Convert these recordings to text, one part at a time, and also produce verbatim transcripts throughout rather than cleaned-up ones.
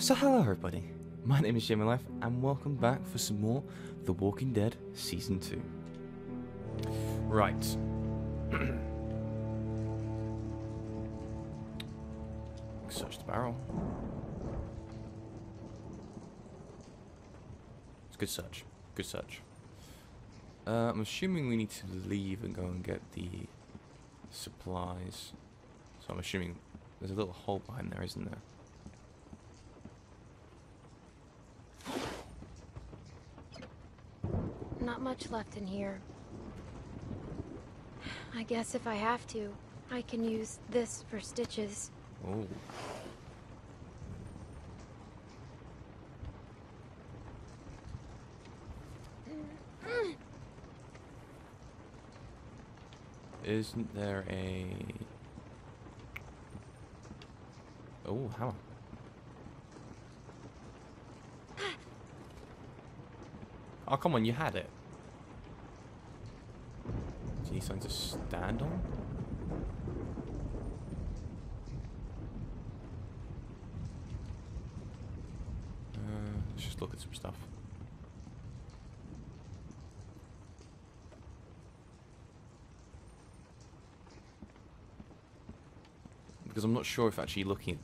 So hello everybody, my name is Jamie Life and welcome back for some more The Walking Dead Season two. Right. Search the barrel. It's a good search, good search. Uh, I'm assuming we need to leave and go and get the supplies. So I'm assuming there's a little hole behind there, isn't there? Not much left in here. I guess if I have to, I can use this for stitches. Oh. Isn't there a... Oh, hammer. Oh, come on, you had it. Do you need something to stand on? Uh, let's just look at some stuff. Because I'm not sure if actually looking...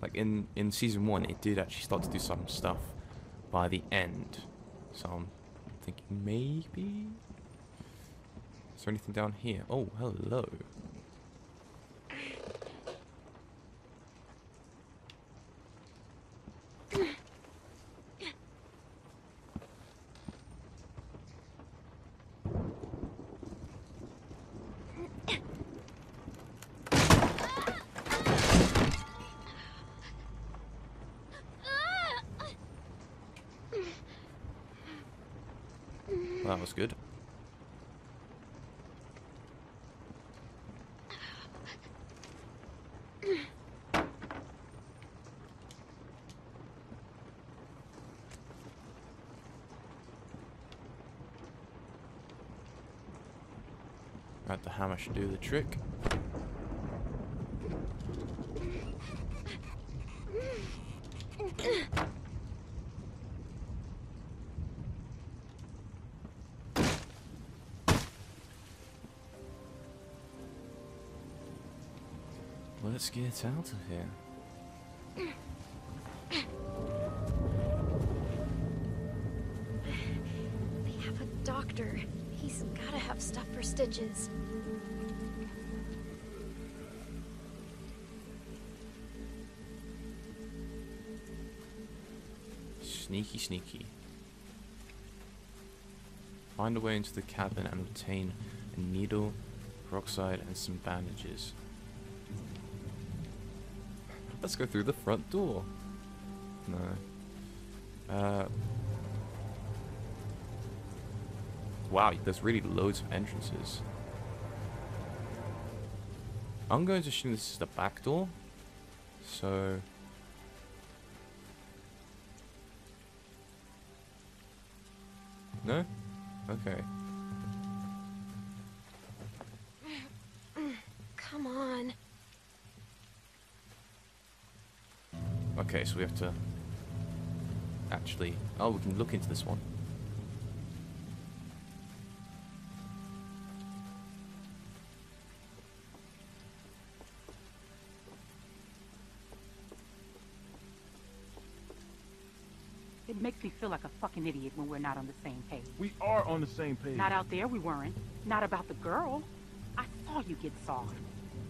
Like, in, in Season one, it did actually start to do some stuff by the end. So I'm thinking maybe... Is there anything down here? Oh, hello. That was good. Right, the hammer should do the trick. Let's get out of here. They have a doctor. He's gotta have stuff for stitches. Sneaky, sneaky. Find a way into the cabin and obtain a needle, peroxide, and some bandages. Let's go through the front door. No. Uh, wow, there's really loads of entrances. I'm going to assume this is the back door. So... No? Okay. Come on. Okay, so we have to actually... Oh, we can look into this one. It makes me feel like a fucking idiot when we're not on the same page. We are on the same page. Not out there, we weren't. Not about the girl. I saw you get soft.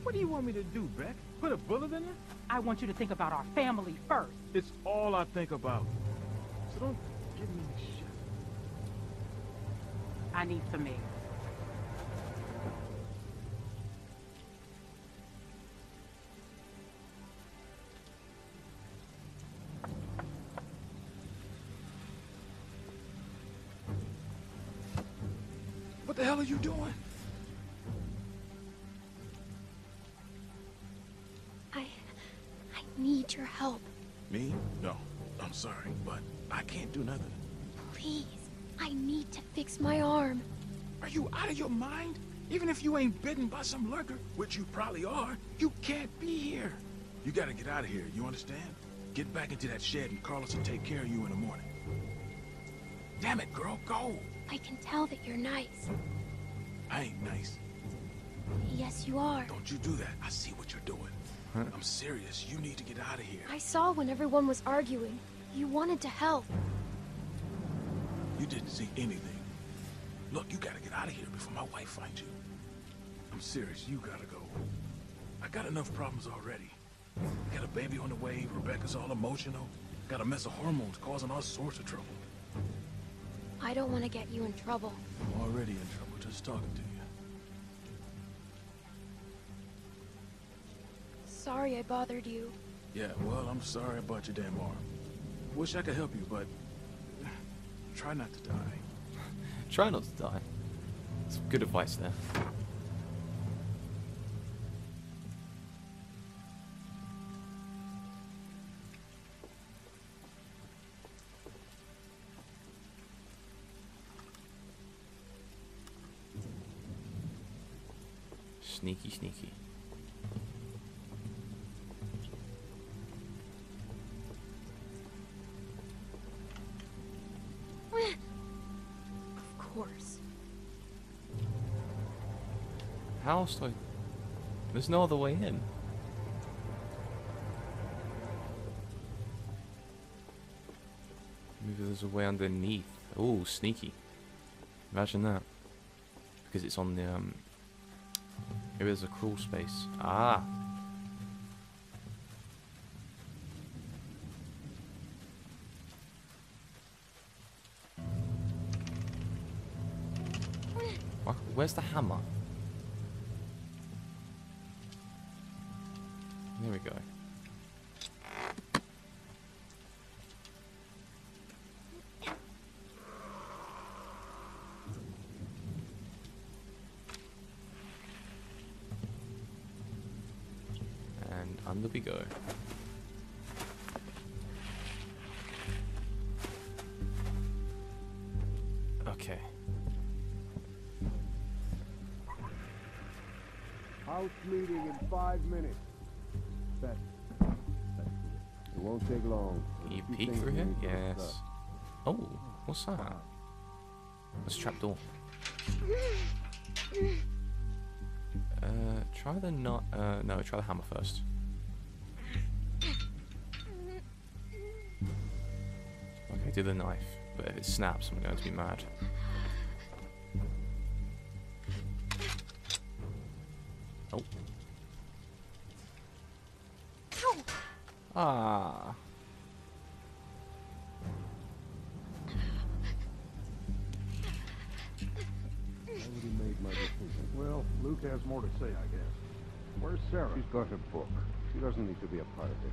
What do you want me to do, Beck? Put a bullet in it? I want you to think about our family first. It's all I think about. So don't give me the shit. I need some air. What the hell are you doing? Your help. Me? No. I'm sorry, but I can't do nothing. Please. I need to fix my arm. Are you out of your mind? Even if you ain't bitten by some lurker, which you probably are, you can't be here. You gotta get out of here, you understand? Get back into that shed and Carlos will take care of you in the morning. Damn it, girl, go! I can tell that you're nice. I ain't nice. Yes, you are. Don't you do that. I see what you're doing. Huh? I'm serious. You need to get out of here. I saw when everyone was arguing. You wanted to help. You didn't see anything. Look, you gotta get out of here before my wife finds you. I'm serious. You gotta go. I got enough problems already. Got a baby on the way. Rebecca's all emotional. Got a mess of hormones causing all sorts of trouble. I don't want to get you in trouble. I'm already in trouble just talking to you. Sorry I bothered you. Yeah, well, I'm sorry about your damn arm. Wish I could help you, but try not to die. Try not to die. That's good advice there. Sneaky, sneaky. How else do I... There's no other way in. Maybe there's a way underneath. Oh, sneaky. Imagine that. Because it's on the... Um... Maybe there's a crawl space. Ah! Where's the hammer? There we go. And under we go. Okay. House meeting in five minutes. Bet. Bet. It won't take long. Can you peek through here? Yes. Oh, what's that? What's a trapdoor? Uh, try the knot. Uh, no, try the hammer first. Okay, do the knife. But if it snaps, I'm going to be mad. Oh. Ah. Already made my decision. Well, Luke has more to say, I guess. Where's Sarah? She's got her book. She doesn't need to be a part of this.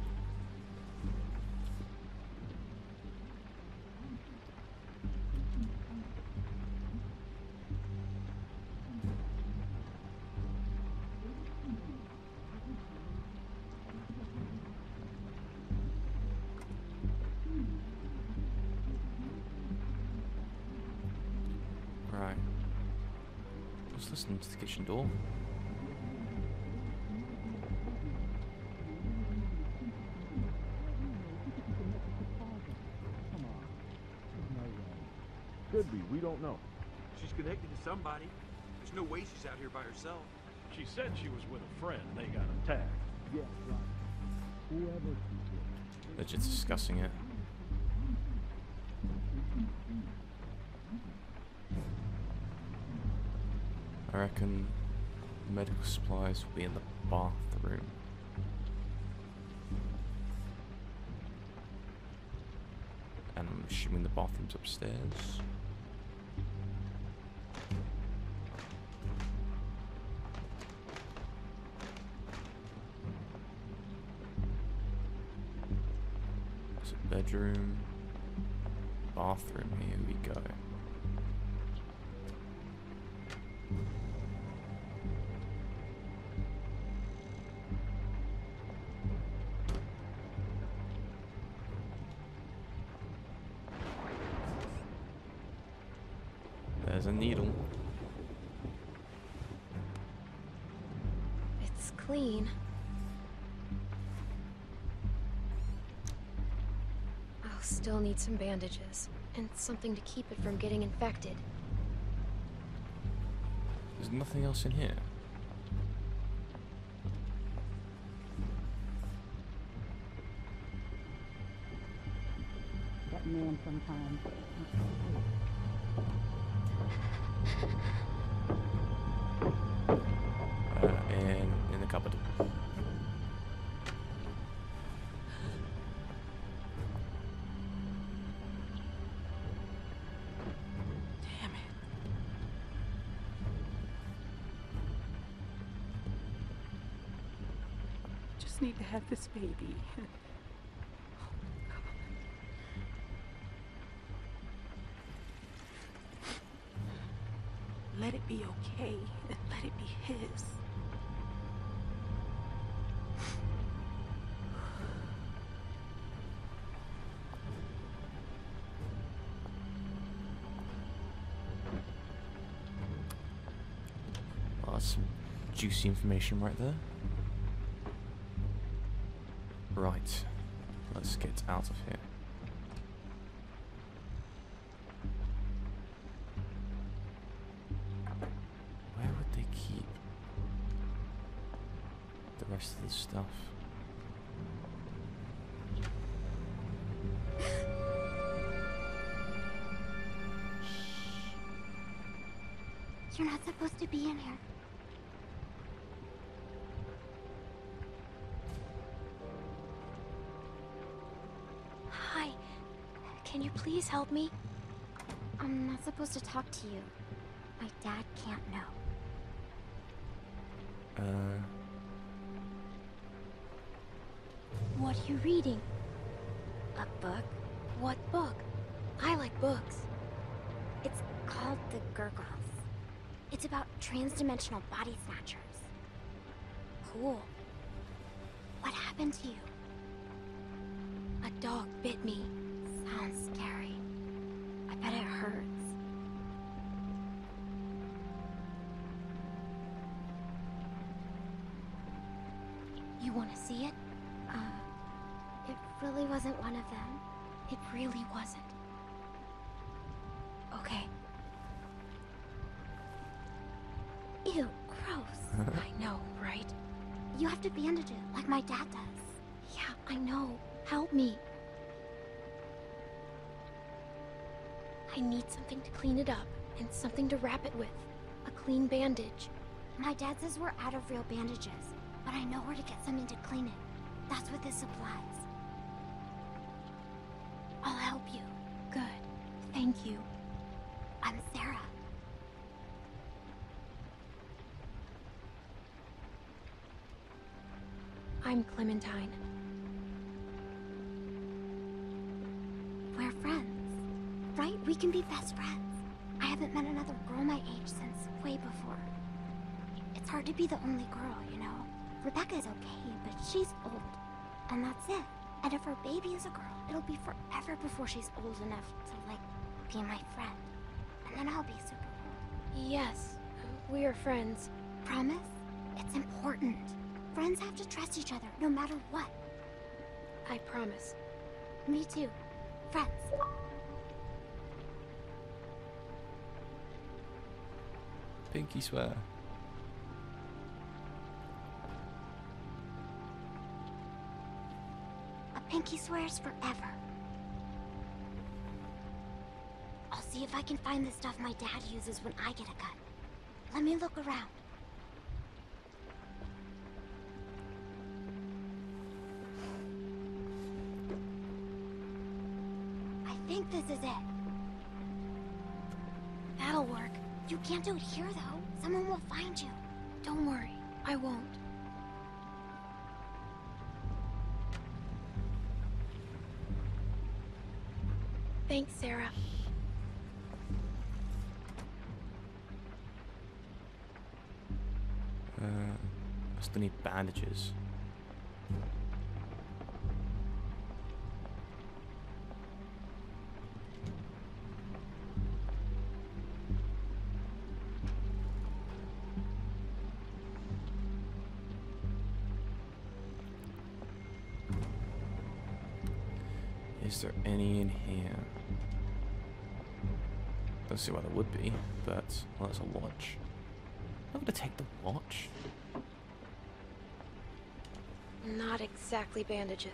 Listen to the kitchen door. Could be, we don't know. She's connected to somebody. There's no way she's out here by herself. She said she was with a friend. They got attacked. Yeah, right. Whoever. They're just discussing it. I reckon medical supplies will be in the bathroom. And I'm assuming the bathroom's upstairs. There's a bedroom. Bathroom, here we go. There's a needle. It's clean. still need some bandages and something to keep it from getting infected. There's nothing else in here. That man sometimes. Uh, and in the cupboard. Need to have this baby. Oh, God. Let it be okay, and let it be his. Well, that's some juicy information right there. Right, let's get out of here. Where would they keep the rest of the stuff? Shh. You're not supposed to be in here. Can you please help me? I'm not supposed to talk to you. My dad can't know. Uh... What are you reading? A book? What book? I like books. It's called The Gurgles. It's about transdimensional body snatchers. Cool. What happened to you? A dog bit me. Sounds scary. I bet it hurts. You want to see it? Uh, it really wasn't one of them. It really wasn't. Okay. Ew, gross. I know, right? You have to bandage it, like my dad does. Yeah, I know. Help me. I need something to clean it up, and something to wrap it with. A clean bandage. My dad says we're out of real bandages, but I know where to get something to clean it. That's what this supplies. I'll help you. Good. Thank you. I'm Sarah. I'm Clementine. We're friends. Right? We can be best friends. I haven't met another girl my age since way before. It's hard to be the only girl, you know. Rebecca's okay, but she's old. And that's it. And if her baby is a girl, it'll be forever before she's old enough to, like, be my friend. And then I'll be super old. Yes, we are friends. Promise? It's important. Friends have to trust each other, no matter what. I promise. Me too. Friends. Pinky swear. A pinky swears forever. I'll see if I can find the stuff my dad uses when I get a cut. Let me look around. I think this is it. That'll work. You can't do it here, though. Someone will find you. Don't worry, I won't. Thanks, Sarah. Uh, I still need bandages. Is there any in here? Don't see why there would be, but well, there's a watch. I'm gonna take the watch. Not exactly bandages,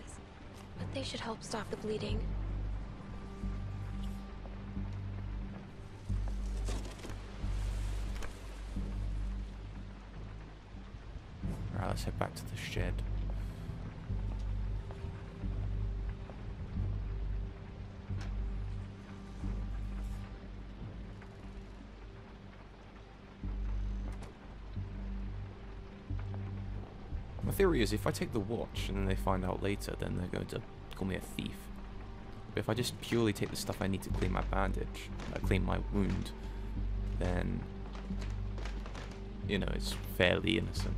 but they should help stop the bleeding. Alright, let's head back to the shed. My theory is if I take the watch and then they find out later, then they're going to call me a thief. But if I just purely take the stuff I need to clean my bandage, uh, clean my wound, then, you know, it's fairly innocent.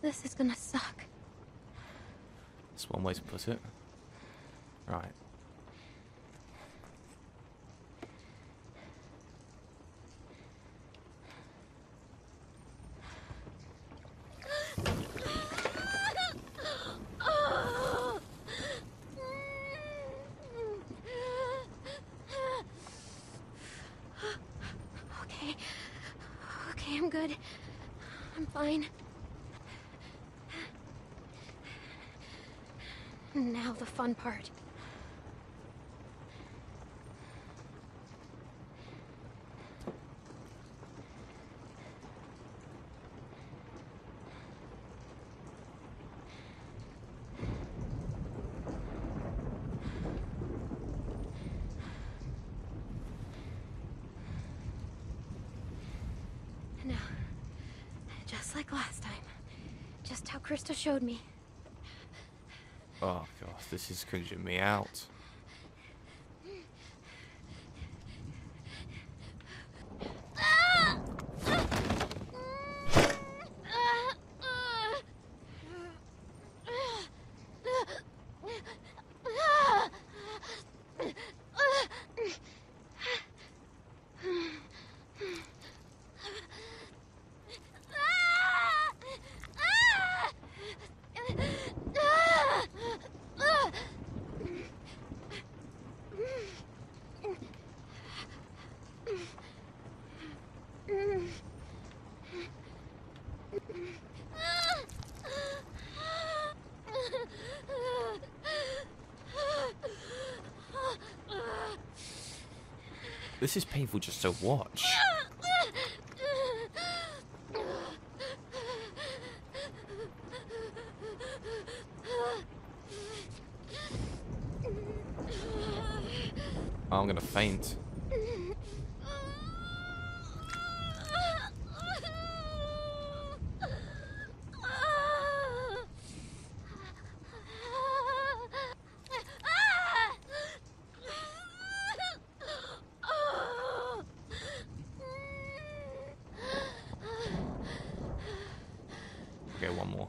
This is gonna suck. That's one way to put it. Right. Okay. Okay, I'm good. I'm fine. Now the fun part. Now, just like last time, just how Krista showed me. Oh gosh, this is cringing me out. This is painful just to watch. I'm gonna faint. One more.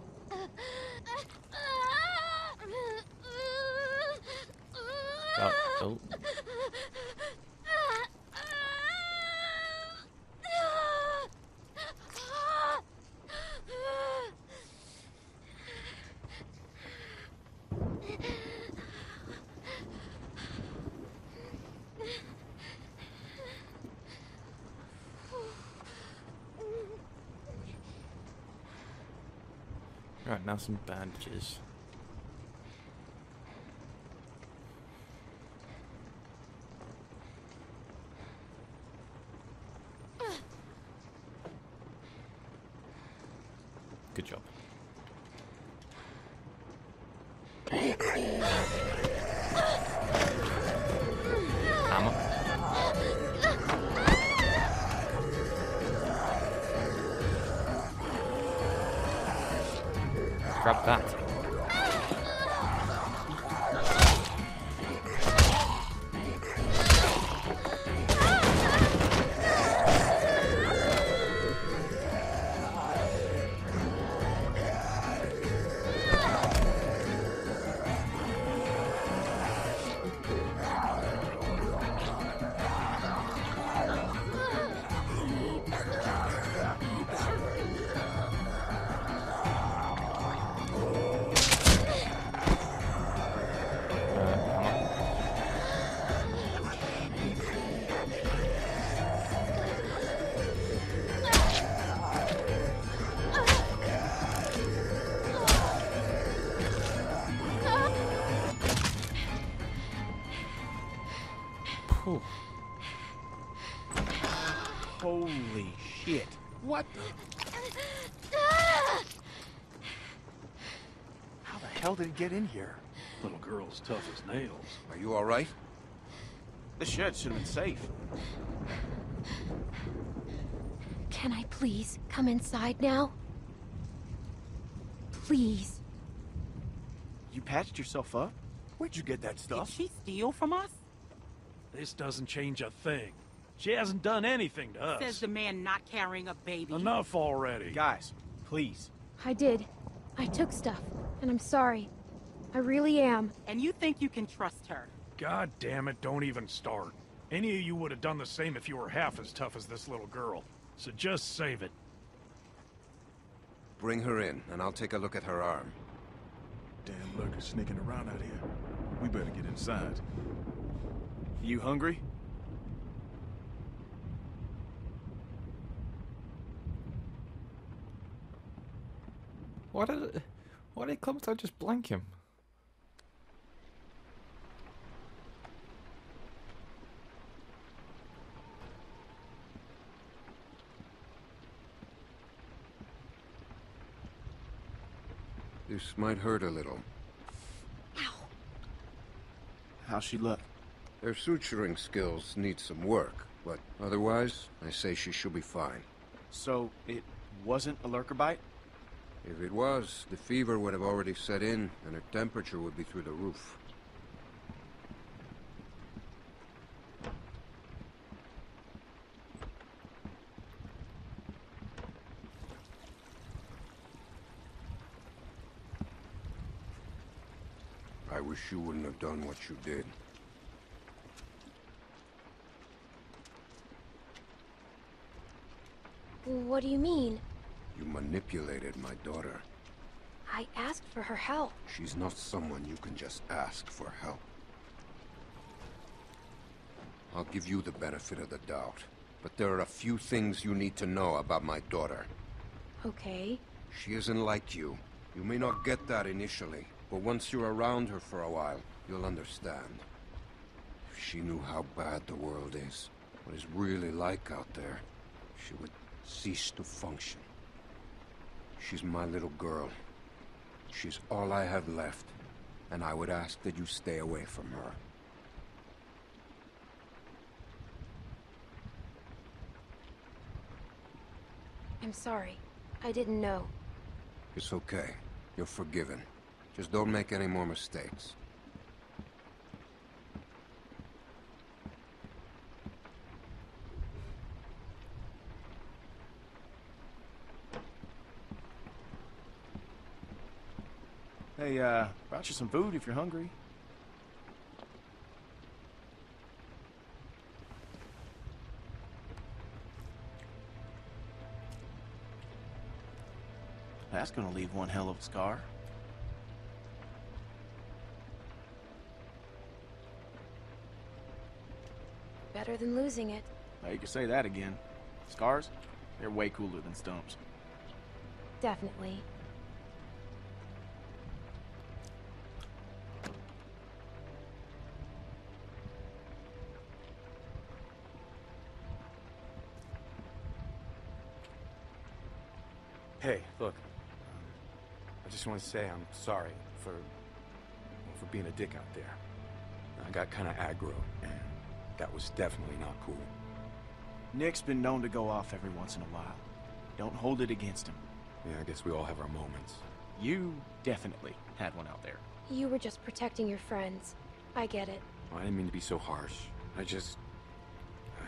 Oh, oh. Right, now some bandages. Good job. Grab that. Holy shit. What the? How the hell did it get in here? Little girl's tough as nails. Are you all right? This shed should have been safe. Can I please come inside now? Please. You patched yourself up? Where'd you get that stuff? Did she steal from us? This doesn't change a thing. She hasn't done anything to us. Says the man not carrying a baby. Enough already. Guys, please. I did. I took stuff, and I'm sorry. I really am. And you think you can trust her? God damn it, don't even start. Any of you would have done the same if you were half as tough as this little girl. So just save it. Bring her in, and I'll take a look at her arm. Damn lurker's sneaking around out here. We better get inside. You hungry? Why did, why did Clementine just blank him? This might hurt a little. Ow. How's she look? Their suturing skills need some work, but otherwise, I say she should be fine. So, it wasn't a lurker bite? If it was, the fever would have already set in, and her temperature would be through the roof. I wish you wouldn't have done what you did. What do you mean? You manipulated my daughter. I asked for her help. She's not someone you can just ask for help. I'll give you the benefit of the doubt, but there are a few things you need to know about my daughter. Okay. She isn't like you. You may not get that initially, but once you're around her for a while, you'll understand. If she knew how bad the world is, what it's really like out there, she would cease to function. She's my little girl. She's all I have left, and I would ask that you stay away from her. I'm sorry. I didn't know. It's okay. You're forgiven. Just don't make any more mistakes. Hey, uh, brought you some food if you're hungry. That's gonna leave one hell of a scar. Better than losing it. Now you can say that again. Scars, they're way cooler than stumps. Definitely. Hey, look, I just want to say I'm sorry for for being a dick out there. I got kind of aggro, and that was definitely not cool. Nick's been known to go off every once in a while. Don't hold it against him. Yeah, I guess we all have our moments. You definitely had one out there. You were just protecting your friends. I get it. Well, I didn't mean to be so harsh. I just... Uh,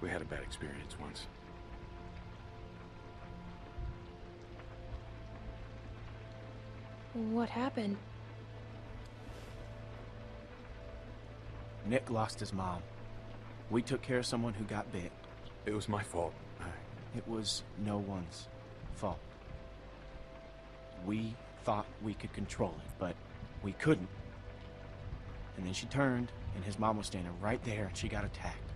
we had a bad experience once. What happened? Nick lost his mom. We took care of someone who got bit. It was my fault. I... It was no one's fault. We thought we could control it, but we couldn't. And then she turned, and his mom was standing right there, and she got attacked.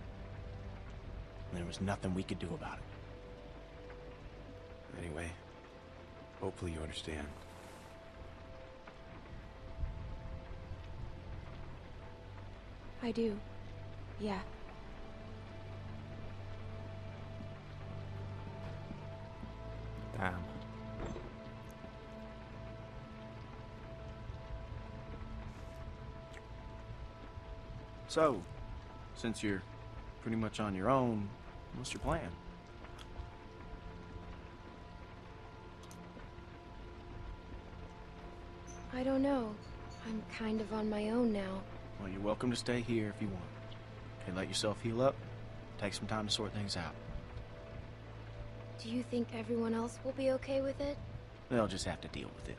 And there was nothing we could do about it. Anyway, hopefully you understand. I do. Yeah. Damn. So, since you're pretty much on your own, what's your plan? I don't know. I'm kind of on my own now. Well, you're welcome to stay here if you want. Okay, let yourself heal up. Take some time to sort things out. Do you think everyone else will be okay with it? They'll just have to deal with it.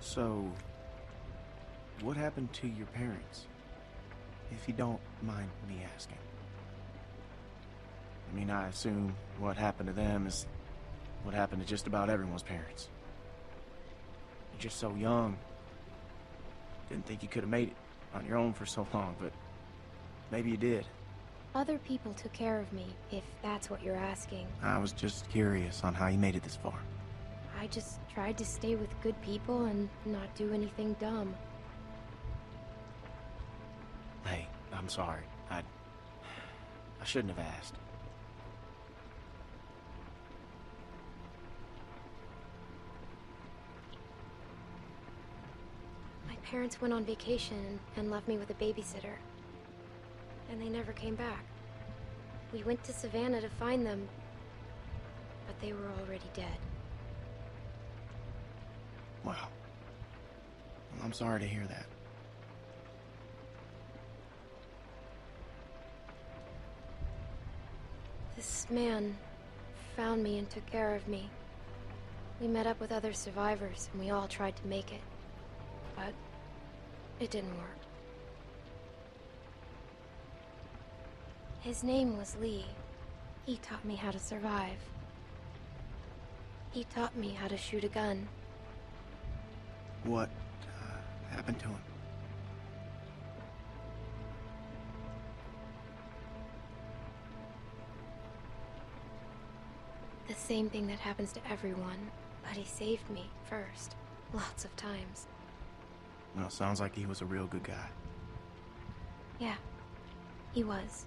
So... what happened to your parents, if you don't mind me asking? I mean, I assume what happened to them is what happened to just about everyone's parents. You're just so young. Didn't think you could have made it on your own for so long, but maybe you did. Other people took care of me, if that's what you're asking. I was just curious on how you made it this far. I just tried to stay with good people and not do anything dumb. Hey, I'm sorry. I... I shouldn't have asked. My parents went on vacation and left me with a babysitter. And they never came back. We went to Savannah to find them, but they were already dead. Wow. Well, I'm sorry to hear that. This man found me and took care of me. We met up with other survivors, and we all tried to make it. But it didn't work. His name was Lee. He taught me how to survive. He taught me how to shoot a gun. What uh, happened to him? The same thing that happens to everyone, but he saved me first, lots of times. Well, sounds like he was a real good guy. Yeah, he was.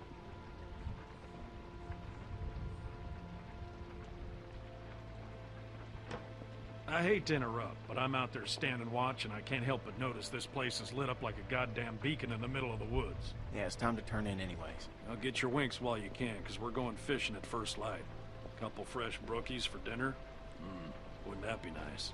I hate to interrupt, but I'm out there standing watch, and I can't help but notice this place is lit up like a goddamn beacon in the middle of the woods. Yeah, it's time to turn in anyways. Now get your winks while you can, because we're going fishing at first light. Couple fresh brookies for dinner? Mm, wouldn't that be nice?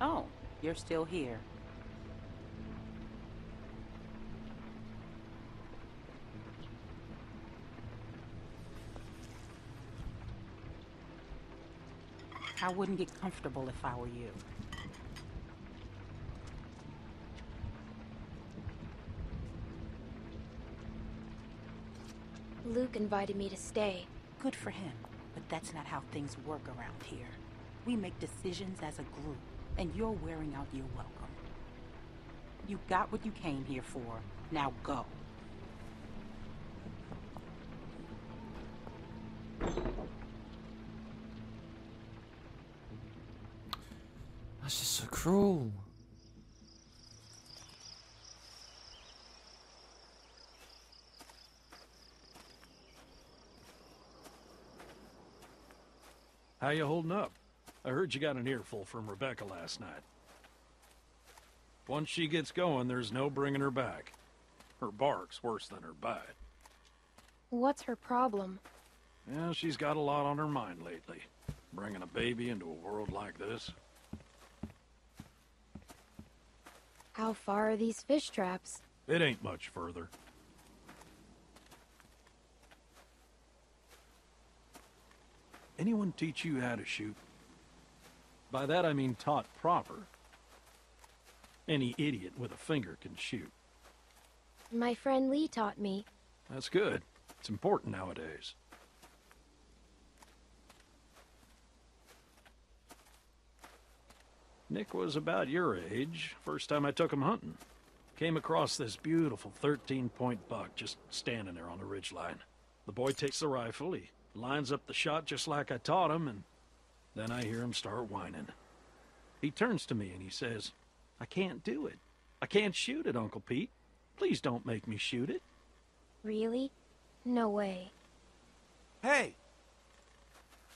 Oh, you're still here. I wouldn't get comfortable if I were you. Luke invited me to stay. Good for him, but that's not how things work around here. We make decisions as a group, and you're wearing out your welcome. You got what you came here for. Now go. That's just so cruel. How you holding up? I heard you got an earful from Rebecca last night. Once she gets going, there's no bringing her back. Her bark's worse than her bite. What's her problem? Yeah, she's got a lot on her mind lately. Bringing a baby into a world like this. How far are these fish traps? It ain't much further. Anyone teach you how to shoot? By that I mean taught proper. Any idiot with a finger can shoot. My friend Lee taught me. That's good. It's important nowadays. Nick was about your age, first time I took him hunting. Came across this beautiful thirteen point buck just standing there on the ridgeline. The boy takes the rifle, he lines up the shot just like I taught him, and then I hear him start whining. He turns to me and he says, "I can't do it. I can't shoot it, Uncle Pete. Please don't make me shoot it." Really? No way. Hey!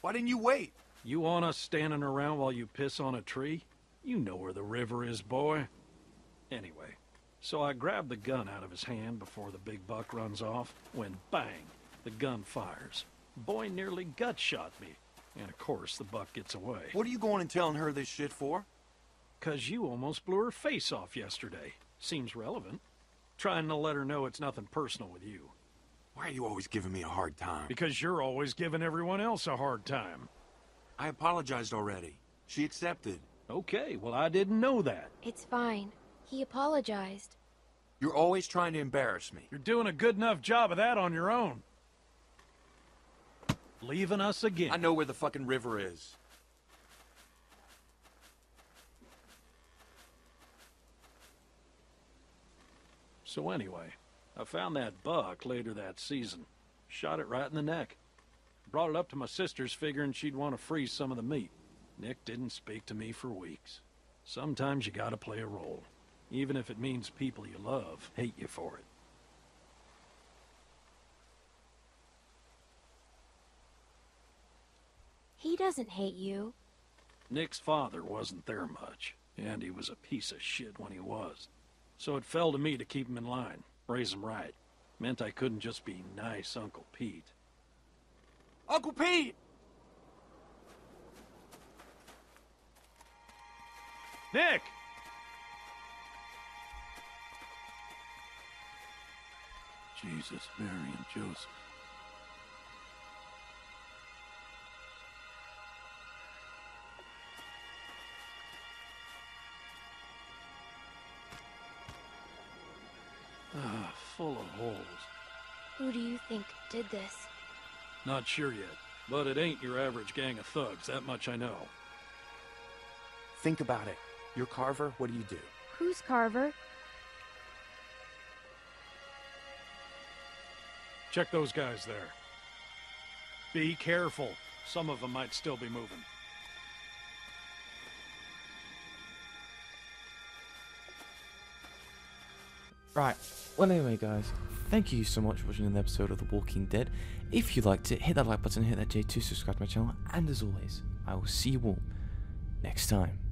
Why didn't you wait? You want us standing around while you piss on a tree? You know where the river is, boy. Anyway, so I grab the gun out of his hand before the big buck runs off, when bang, the gun fires. Boy nearly gut shot me. And of course, the buck gets away. What are you going and telling her this shit for? 'Cause you almost blew her face off yesterday. Seems relevant. Trying to let her know it's nothing personal with you. Why are you always giving me a hard time? Because you're always giving everyone else a hard time. I apologized already. She accepted. Okay, well I didn't know that. It's fine. He apologized. You're always trying to embarrass me. You're doing a good enough job of that on your own. Leaving us again. I know where the fucking river is. So anyway, I found that buck later that season. Shot it right in the neck. Brought it up to my sister's figuring she'd want to freeze some of the meat. Nick didn't speak to me for weeks. Sometimes you gotta play a role. Even if it means people you love hate you for it. He doesn't hate you. Nick's father wasn't there much, and he was a piece of shit when he was. So it fell to me to keep him in line, raise him right. Meant I couldn't just be nice Uncle Pete. Uncle Pete! Nick! Jesus, Mary, and Joseph. Ah, full of holes. Who do you think did this? Not sure yet, but it ain't your average gang of thugs, that much I know. Think about it. You're Carver, what do you do? Who's Carver? Check those guys there. Be careful. Some of them might still be moving. Right, well anyway guys, thank you so much for watching an episode of The Walking Dead. If you liked it, hit that like button, hit that J two, subscribe to my channel, and as always, I will see you all next time.